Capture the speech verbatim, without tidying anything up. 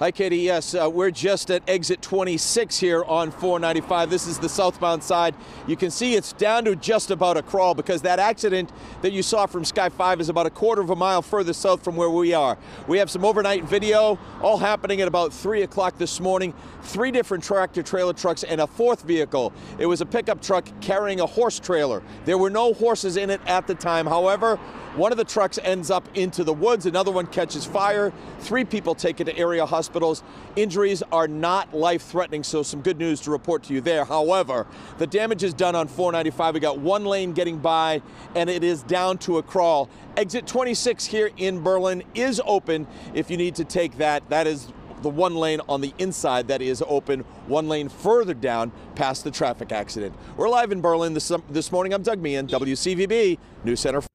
Hi, Katie. Yes, uh, we're just at exit twenty-six here on four ninety-five. This is the southbound side. You can see it's down to just about a crawl because that accident that you saw from Sky five is about a quarter of a mile further south from where we are. We have some overnight video, all happening at about three o'clock this morning. Three different tractor-trailer trucks and a fourth vehicle. It was a pickup truck carrying a horse trailer. There were no horses in it at the time. However, one of the trucks ends up into the woods. Another one catches fire. Three people taken to area hospitals. Injuries are not life-threatening, so some good news to report to you there. However, the damage is done on four ninety-five. We got one lane getting by, and it is down to a crawl. Exit twenty-six here in Berlin is open if you need to take that. That is the one lane on the inside that is open, one lane further down past the traffic accident. We're live in Berlin this, this morning. I'm Doug Meehan, W C V B, NewsCenter.